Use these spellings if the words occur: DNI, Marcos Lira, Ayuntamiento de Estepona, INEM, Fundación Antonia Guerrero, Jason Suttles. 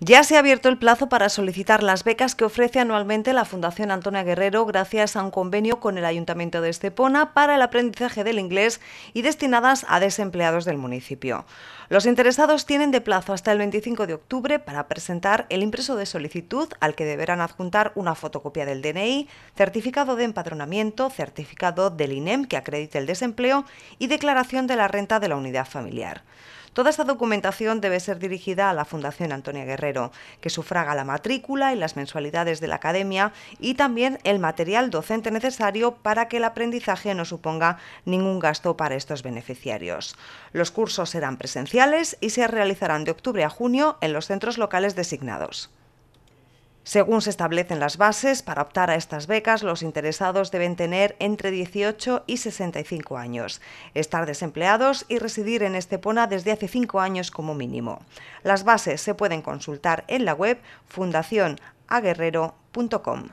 Ya se ha abierto el plazo para solicitar las becas que ofrece anualmente la Fundación Antonia Guerrero gracias a un convenio con el Ayuntamiento de Estepona para el aprendizaje del inglés y destinadas a desempleados del municipio. Los interesados tienen de plazo hasta el 25 de octubre para presentar el impreso de solicitud al que deberán adjuntar una fotocopia del DNI, certificado de empadronamiento, certificado del INEM que acredite el desempleo y declaración de la renta de la unidad familiar. Toda esta documentación debe ser dirigida a la Fundación Antonia Guerrero, que sufraga la matrícula y las mensualidades de la academia y también el material docente necesario para que el aprendizaje no suponga ningún gasto para estos beneficiarios. Los cursos serán presenciales y se realizarán de octubre a junio en los centros locales designados. Según se establecen las bases, para optar a estas becas los interesados deben tener entre 18 y 65 años, estar desempleados y residir en Estepona desde hace 5 años como mínimo. Las bases se pueden consultar en la web fundacionaguerrero.com.